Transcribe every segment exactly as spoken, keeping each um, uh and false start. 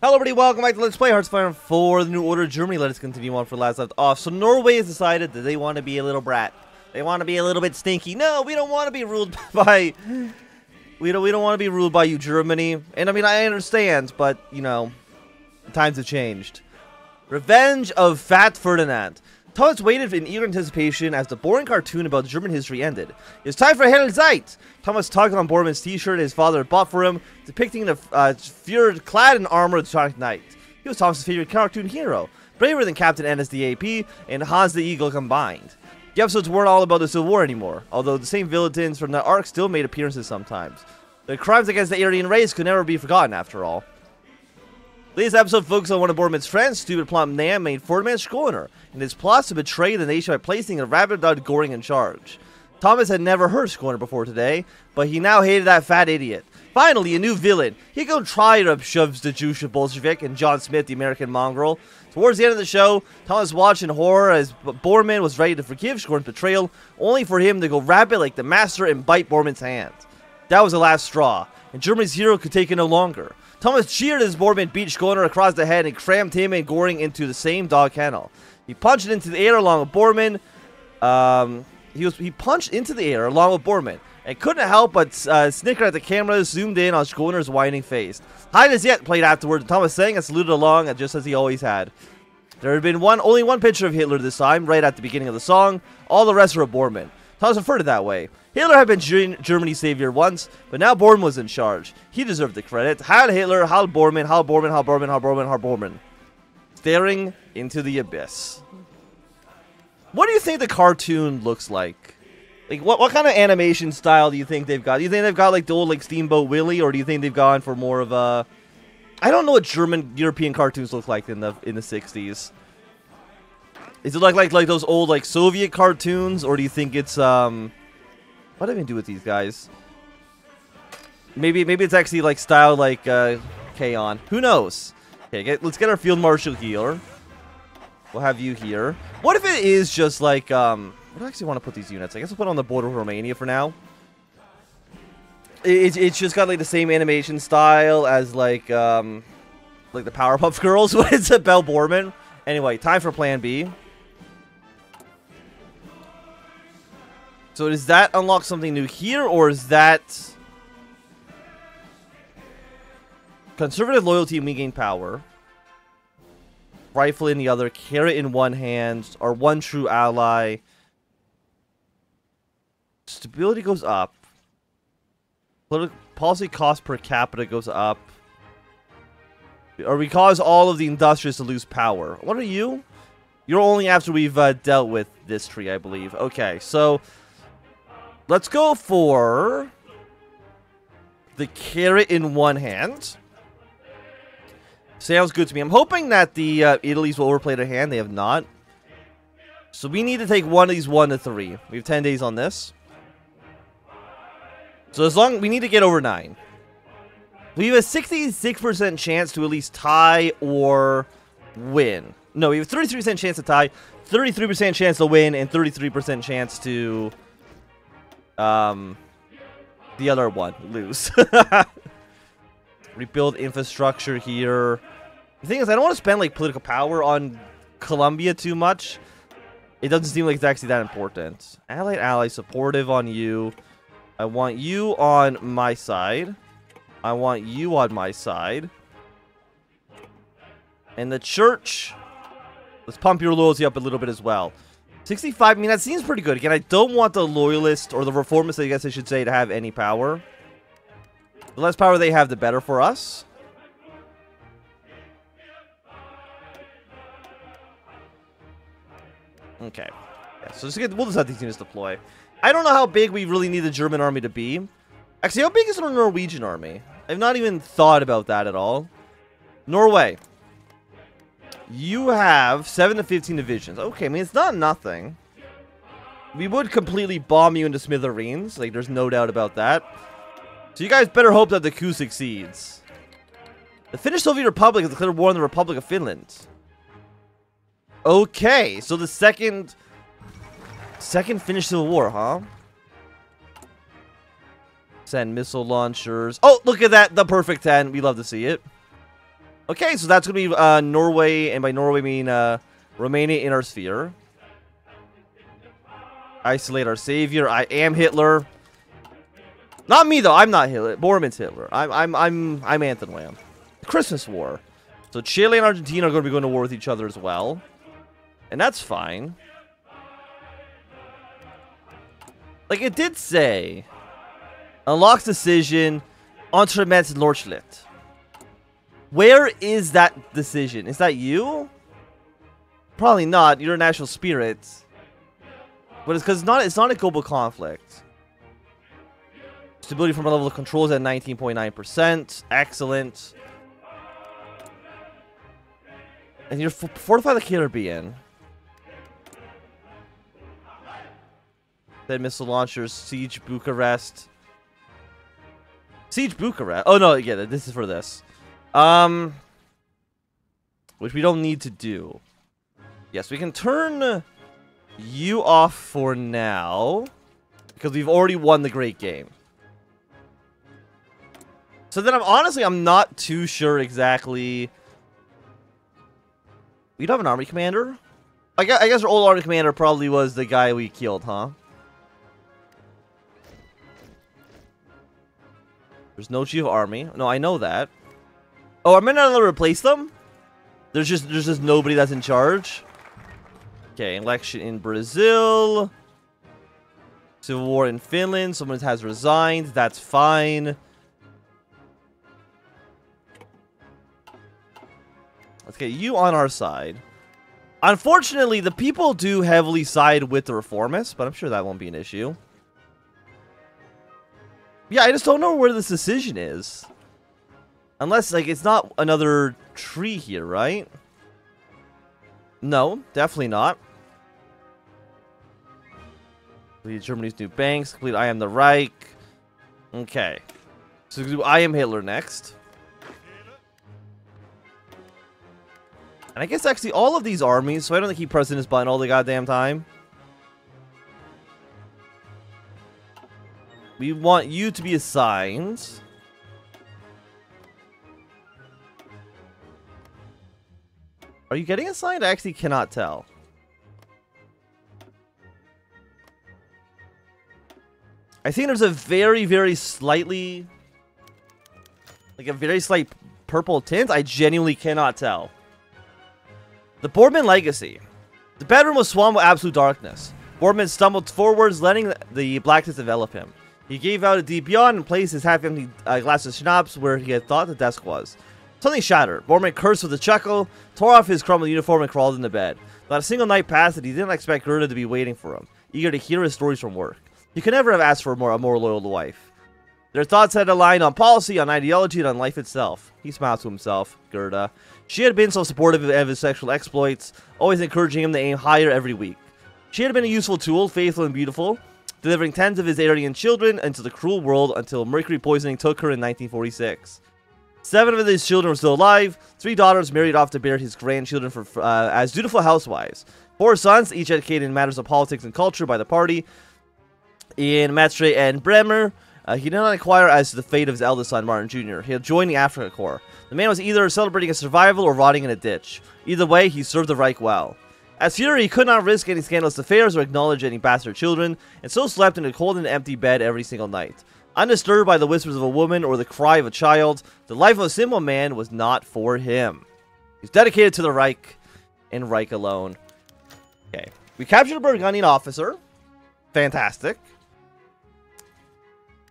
Hello everybody, welcome back to Let's Play Hearts of Iron four, the New Order, Germany. Let us continue on for the last left off. So Norway has decided that they want to be a little brat. They want to be a little bit stinky. No, we don't want to be ruled by... We don't, we don't want to be ruled by you, Germany. And I mean, I understand, but, you know, times have changed. Revenge of Fat Ferdinand. Tots waited in eager anticipation as the boring cartoon about German history ended. It's time for Heldenzeit! Thomas tugged on Bormann's t-shirt his father had bought for him, depicting the uh, Führer clad in armor of the Teutonic Knight. He was Thomas' favorite cartoon hero, braver than Captain N S D A P and Hans the Eagle combined. The episodes weren't all about the Civil War anymore, although the same villains from the arc still made appearances sometimes. The crimes against the Aryan race could never be forgotten, after all. This episode focused on one of Bormann's friends, stupid plump Nam, made four-man Schoener, and his plots to betray the nation by placing a rabid dog Göring in charge. Thomas had never heard Schoener before today, but he now hated that fat idiot. Finally, a new villain. He got tired of Shubs the Jewish Bolshevik and John Smith, the American mongrel. Towards the end of the show, Thomas watched in horror as Bormann was ready to forgive Schoener's betrayal, only for him to go rabid like the master and bite Bormann's hand. That was the last straw, and Germany's hero could take it no longer. Thomas cheered as Bormann beat Schoener across the head and crammed him and Göring into the same dog kennel. He punched into the air along with Bormann. Um, he was he punched into the air along with Bormann and couldn't help but uh, snicker at the camera zoomed in on Schoener's whining face. Hide as yet played afterward. And Thomas sang and saluted along just as he always had. There had been one only one picture of Hitler this time, right at the beginning of the song. All the rest were of Bormann. Thomas referred to it that way. Hitler had been G Germany's savior once, but now Bormann was in charge. He deserved the credit. Heil Hitler, Heil Bormann, Heil Bormann, Heil Bormann, Heil Bormann, Heil Bormann. Staring into the abyss. What do you think the cartoon looks like? Like, what, what kind of animation style do you think they've got? Do you think they've got, like, the old, like, Steamboat Willie, or do you think they've gone for more of a... I don't know what German, European cartoons look like in the in the sixties. Is it like, like, like those old, like, Soviet cartoons, or do you think it's, um... what do I even do with these guys? Maybe maybe it's actually like style like uh, K-On. Who knows? Okay, get, let's get our field marshal here. We'll have you here. What if it is just like... Um, I don't actually want to put these units. I guess we'll put on the border of Romania for now. It, it, it's just got like the same animation style as like... Um, like the Powerpuff Girls. What is it? Bell Bormann. Anyway, time for plan B. So does that unlock something new here, or is that... Conservative loyalty and we gain power. Rifle in the other, carrot in one hand, our one true ally. Stability goes up. Political policy cost per capita goes up. Or we cause all of the industrialists to lose power. What are you? You're only after we've uh, dealt with this tree, I believe. Okay, so... let's go for the carrot in one hand. Sounds good to me. I'm hoping that the uh, Italy's will overplay their hand. They have not. So we need to take one of these one to three. We have ten days on this. So as long we need to get over nine. We have a sixty-six percent chance to at least tie or win. No, we have a thirty-three percent chance to tie, thirty-three percent chance to win, and thirty-three percent chance to... Um, the other one, lose. Rebuild infrastructure here. The thing is, I don't want to spend, like, political power on Colombia too much. It doesn't seem like it's actually that important. Allied, ally, supportive on you. I want you on my side. I want you on my side. And the church. Let's pump your loyalty up a little bit as well. sixty-five, I mean, that seems pretty good. Again, I don't want the loyalists, or the reformists, I guess I should say, to have any power. The less power they have, the better for us. Okay. Yeah, so just get, we'll just have these units deploy. I don't know how big we really need the German army to be. Actually, how big is the Norwegian army? I've not even thought about that at all. Norway. You have seven to fifteen divisions. Okay, I mean, it's not nothing. We would completely bomb you into smithereens. Like, there's no doubt about that. So you guys better hope that the coup succeeds. The Finnish Soviet Republic has declared war on the Republic of Finland. Okay, so the second... Second Finnish Civil War, huh? Send missile launchers. Oh, look at that. The perfect ten. We love to see it. Okay, so that's going to be uh, Norway, and by Norway I mean uh, Romania in our sphere. Isolate our savior. I am Hitler. Not me though. I'm not Hitler. Bormann's Hitler. I'm I'm I'm I'm Anthnwam. Christmas War. So Chile and Argentina are going to be going to war with each other as well, and that's fine. Like it did say, unlocks decision entre Metz and Lorchlet. Where is that decision? Is that you? Probably not. You're a national spirit. But it's because it's not, it's not a global conflict. Stability from a level of control is at nineteen point nine percent. Excellent. And you're fortify the Caribbean. Then missile launchers, siege Bucharest. Siege Bucharest. Oh no, yeah, this is for this. Um, which we don't need to do. Yes, we can turn you off for now, because we've already won the great game. So then I'm honestly, I'm not too sure exactly. We don't have an army commander? I guess, I guess our old army commander probably was the guy we killed, huh? There's no chief of army. No, I know that. Oh, am I not able to replace them? There's just, there's just nobody that's in charge. Okay, election in Brazil. Civil war in Finland. Someone has resigned. That's fine. Let's get you on our side. Unfortunately, the people do heavily side with the reformists, but I'm sure that won't be an issue. Yeah, I just don't know where this decision is. Unless, like, it's not another tree here, right? No, definitely not. Germany's new banks. Complete I am the Reich. Okay. So do I am Hitler next. And I guess actually all of these armies, so I don't think he pressing his button all the goddamn time. We want you to be assigned. Are you getting assigned? I actually cannot tell. I think there's a very, very slightly... Like a very slight purple tint. I genuinely cannot tell. The Bormann Legacy. The bedroom was swamped with absolute darkness. Bormann stumbled forwards, letting the blackness develop him. He gave out a deep yawn and placed his half-empty uh, glass of schnapps where he had thought the desk was. Something shattered. Bormann cursed with a chuckle, tore off his crumpled uniform, and crawled into bed. Not a single night passed that he didn't expect Gerda to be waiting for him, eager to hear his stories from work. He could never have asked for a more, a more loyal wife. Their thoughts had aligned on policy, on ideology, and on life itself. He smiled to himself. Gerda. She had been so supportive of his sexual exploits, always encouraging him to aim higher every week. She had been a useful tool, faithful and beautiful, delivering tens of his Aryan children into the cruel world until mercury poisoning took her in nineteen forty-six. Seven of his children were still alive. Three daughters married off to bear his grandchildren for, uh, as dutiful housewives. Four sons, each educated in matters of politics and culture by the party. In Magdeburg and Bremer, uh, he did not inquire as to the fate of his eldest son, Martin Junior He had joined the Africa Corps. The man was either celebrating his survival or rotting in a ditch. Either way, he served the Reich well. As Führer, he could not risk any scandalous affairs or acknowledge any bastard children, and so slept in a cold and empty bed every single night. Undisturbed by the whispers of a woman or the cry of a child, the life of a simple man was not for him. He's dedicated to the Reich, and Reich alone. Okay. We captured a Burgundian officer. Fantastic.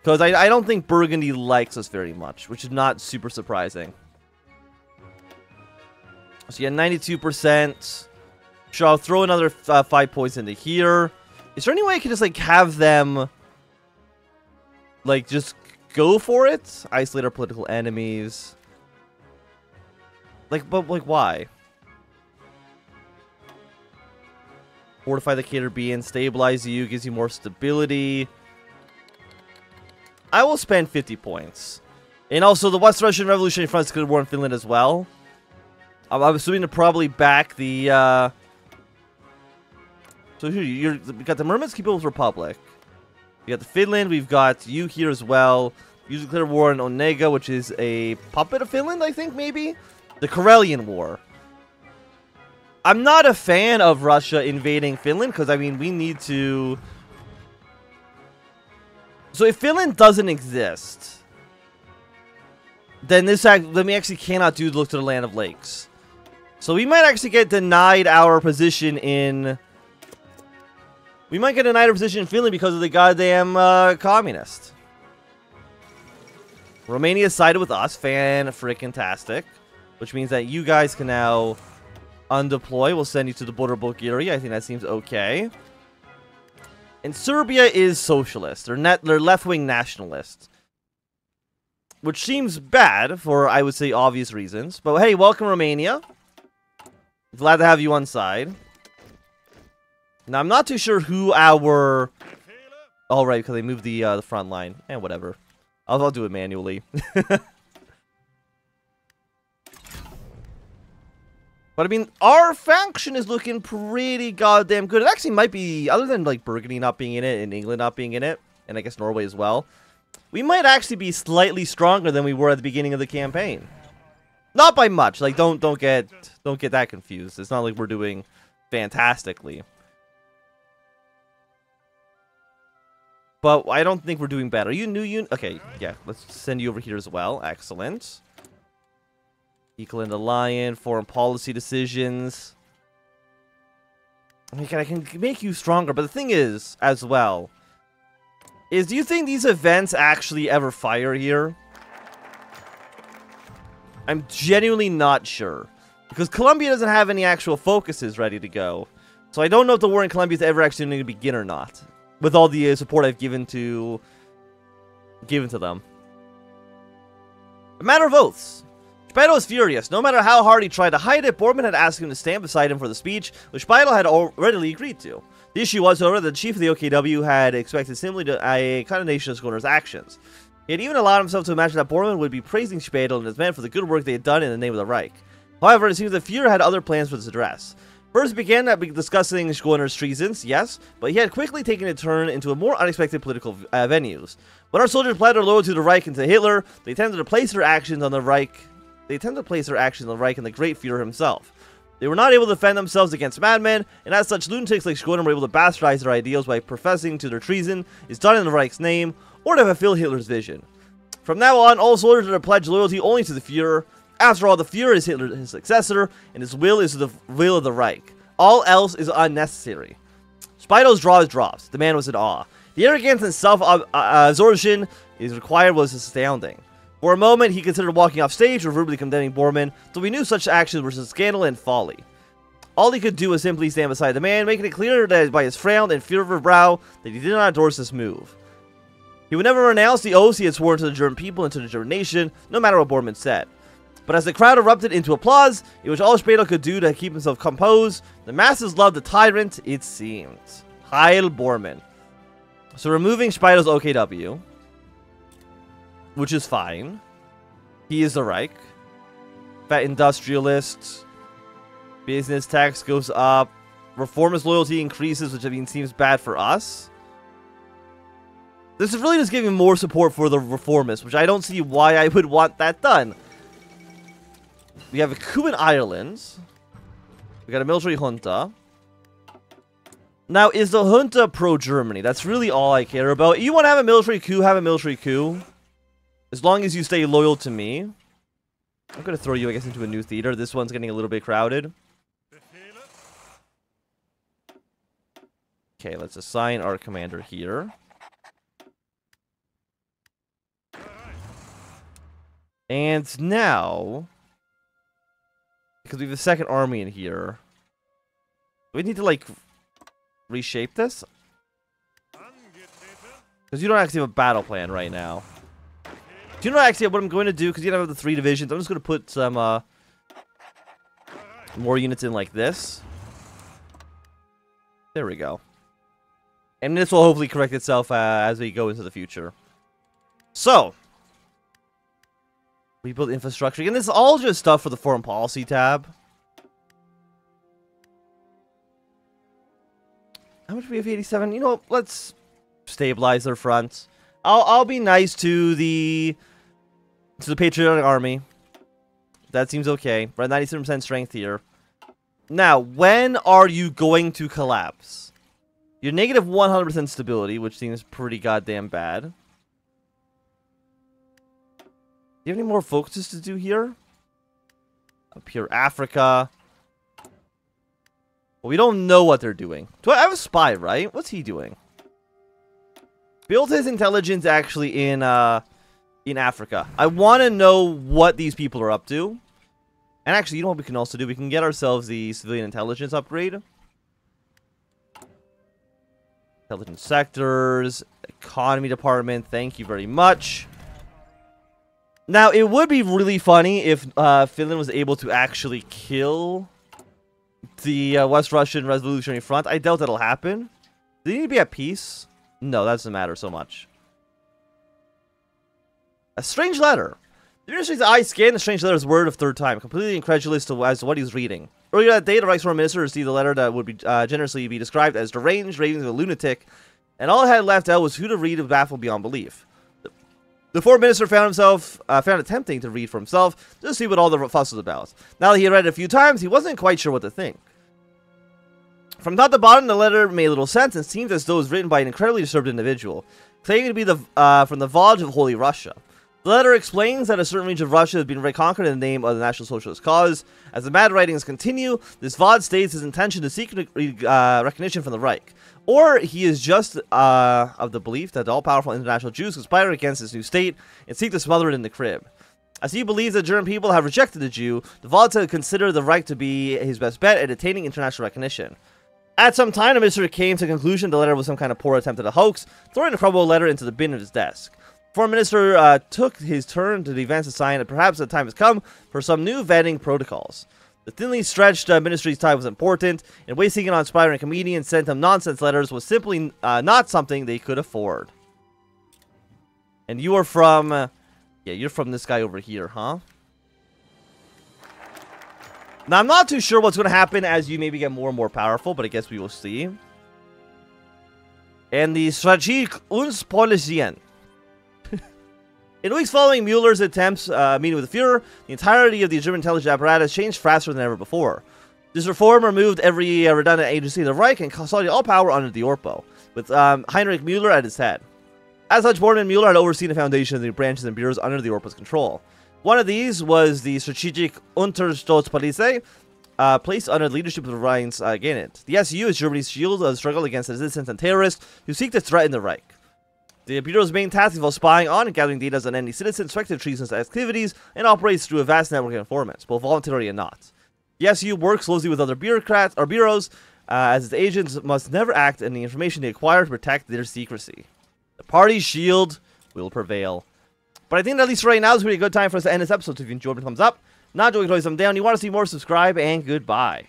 Because I, I don't think Burgundy likes us very much, which is not super surprising. So yeah, ninety-two percent. Sure, I'll throw another uh, five points into here. Is there any way I can just, like, have them, like, just go for it? Isolate our political enemies. Like, but, like, why? Fortify the Caribbean, stabilize you, gives you more stability. I will spend fifty points. And also, the West Russian Revolutionary Front is going to war in Finland as well. I'm, I'm assuming to probably back the, uh... So here, you're, we got the Merman's People's Republic. We got the Finland. We've got you here as well. Use declare war on Onega, which is a puppet of Finland, I think, maybe? the Karelian War. I'm not a fan of Russia invading Finland, because, I mean, we need to... So if Finland doesn't exist, then this act, then we actually cannot do look to the Land of Lakes. So we might actually get denied our position in... We might get denied our position in Finland because of the goddamn uh, communist. Romania sided with us, fan-frickin-tastic. Which means that you guys can now undeploy. We'll send you to the border of Bulgaria. I think that seems okay. And Serbia is socialist. They're, net, they're left-wing nationalists. Which seems bad for, I would say, obvious reasons. But hey, welcome Romania. Glad to have you on side. Now, I'm not too sure who our... Oh, right, because they moved the, uh, the front line. And eh, whatever. I'll, I'll do it manually. But I mean, our faction is looking pretty goddamn good. It actually might be, other than like Burgundy not being in it and England not being in it, and I guess Norway as well, we might actually be slightly stronger than we were at the beginning of the campaign. Not by much. Like, don't don't get don't get that confused. It's not like we're doing fantastically. But I don't think we're doing bad. Are you new unit? Okay, yeah. Let's send you over here as well. Excellent. Equal and Alliance, foreign policy decisions. I mean, I can make you stronger, but the thing is, as well, is do you think these events actually ever fire here? I'm genuinely not sure. Because Colombia doesn't have any actual focuses ready to go. So I don't know if the war in Colombia is ever actually going to begin or not. With all the uh, support I've given to... Given to them. A matter of oaths. Speidel was furious. No matter how hard he tried to hide it, Bormann had asked him to stand beside him for the speech, which Speidel had already agreed to. The issue was, however, that the chief of the O K W had expected simply to, a condemnation of Schoener's actions. He had even allowed himself to imagine that Bormann would be praising Speidel and his men for the good work they had done in the name of the Reich. However, it seems that Führer had other plans for this address. First, he began by discussing Schoener's treasons, yes, but he had quickly taken a turn into a more unexpected political uh, venues. When our soldiers pled their loyalty to the Reich and to Hitler, they tended to place their actions on the Reich. They tend to place their actions on the Reich and the great Führer himself. They were not able to defend themselves against madmen, and as such, lunatics like Schoener were able to bastardize their ideals by professing to their treason is done in the Reich's name, or to fulfill Hitler's vision. From now on, all soldiers are to pledge loyalty only to the Führer. After all, the Führer is Hitler's successor, and his will is the will of the Reich. All else is unnecessary. Speidel's draws drops. The man was in awe. The arrogance and self-absorption is required was astounding. For a moment, he considered walking off stage or verbally condemning Bormann, though we knew such actions were scandal and folly. All he could do was simply stand beside the man, making it clear that by his frown and fearful brow that he did not endorse this move. He would never renounce the oaths he had sworn to the German people and to the German nation, no matter what Bormann said. But as the crowd erupted into applause, it was all Speidel could do to keep himself composed. The masses loved the tyrant, it seemed. Heil Bormann. So removing Speidel's O K W... which is fine. He is the Reich. Fat industrialist. Business tax goes up. Reformist loyalty increases, which I mean seems bad for us. This is really just giving more support for the reformists, which I don't see why I would want that done. We have a coup in Ireland. We got a military junta. Now, is the junta pro-Germany? That's really all I care about. You want to have a military coup, have a military coup. As long as you stay loyal to me. I'm going to throw you, I guess, into a new theater. This one's getting a little bit crowded. Okay, let's assign our commander here. And now... because we have a second army in here. We need to, like, reshape this. Because you don't actually have a battle plan right now. Do you know actually what I'm going to do? Because you don't have the three divisions. I'm just going to put some uh, more units in like this. There we go. And this will hopefully correct itself uh, as we go into the future. So. We build infrastructure. And this is all just stuff for the foreign policy tab. How much do we have? eighty-seven? You know, let's stabilize their front. I'll, I'll be nice to the... to the Patriotic Army. That seems okay. We're at ninety-seven percent strength here. Now, when are you going to collapse? You're negative one hundred percent stability, which seems pretty goddamn bad. Do you have any more focuses to do here? Up here, Africa. Well, we don't know what they're doing. Do I have a spy, right? What's he doing? Build his intelligence actually in uh, in Africa. I want to know what these people are up to. And actually, you know what we can also do? We can get ourselves the civilian intelligence upgrade. Intelligence sectors, economy department. Thank you very much. Now, it would be really funny if uh, Finland was able to actually kill the uh, West Russian Revolutionary Front. I doubt that'll happen. Do they need to be at peace? No, that doesn't matter so much. A strange letter. The Ministry's eye scanned the strange letter's word of third time, completely incredulous to, as to what he was reading. Earlier that day, the Reich's Foreign Minister received a letter that would be uh, generously be described as deranged, ravings of a lunatic, and all it had left out was who to read of baffled beyond belief. The, the Foreign Minister found himself uh, found it tempting to read for himself, just to see what all the fuss was about. Now that he had read it a few times, he wasn't quite sure what to think. From top to bottom, the letter made little sense and seemed as though it was written by an incredibly disturbed individual, claiming to be the uh, from the Vozhd of Holy Russia. The letter explains that a certain region of Russia has been reconquered in the name of the National Socialist cause. As the mad writings continue, this Vozhd states his intention to seek uh, recognition from the Reich. Or he is just uh, of the belief that the all-powerful international Jews conspire against this new state and seek to smother it in the crib. As he believes that German people have rejected the Jew, the Vozhd had considered the Reich to be his best bet at attaining international recognition. At some time, the minister came to the conclusion the letter was some kind of poor attempt at a hoax, throwing the crumbled letter into the bin of his desk. Foreign Minister uh, took his turn to the advance a sign that perhaps the time has come for some new vetting protocols. The thinly stretched uh, ministry's time was important, and wasting it on aspiring comedians sent him nonsense letters was simply uh, not something they could afford. And you are from... Uh, yeah, you're from this guy over here, huh? Now, I'm not too sure what's going to happen as you maybe get more and more powerful, but I guess we will see. And the Strategic Uns Policien. In the weeks following Mueller's attempts uh, meeting with the Führer, the entirety of the German intelligence apparatus changed faster than ever before. This reform removed every uh, redundant agency of the Reich and consolidated all power under the Orpo, with um, Heinrich Müller at its head. As such, Bormann and Müller had overseen the foundation of the branches and bureaus under the Orpo's control. One of these was the Strategic Unterstützungspolizei, uh, placed under the leadership of the Rhine's uh, Gainet. The S U is Germany's shield of the struggle against resistance and terrorists who seek to threaten the Reich. The Bureau's main task involves spying on and gathering data on any citizen, suspected treasonous activities, and operates through a vast network of informants, both voluntary and not. The S U works closely with other bureaucrats or bureaus, uh, as its agents must never act on the information they acquire to protect their secrecy. The party's shield will prevail. But I think at least right now is really a good time for us to end this episode, so if you enjoyed it, thumbs up. Not doing it, thumbs down. If you want to see more, subscribe, and goodbye.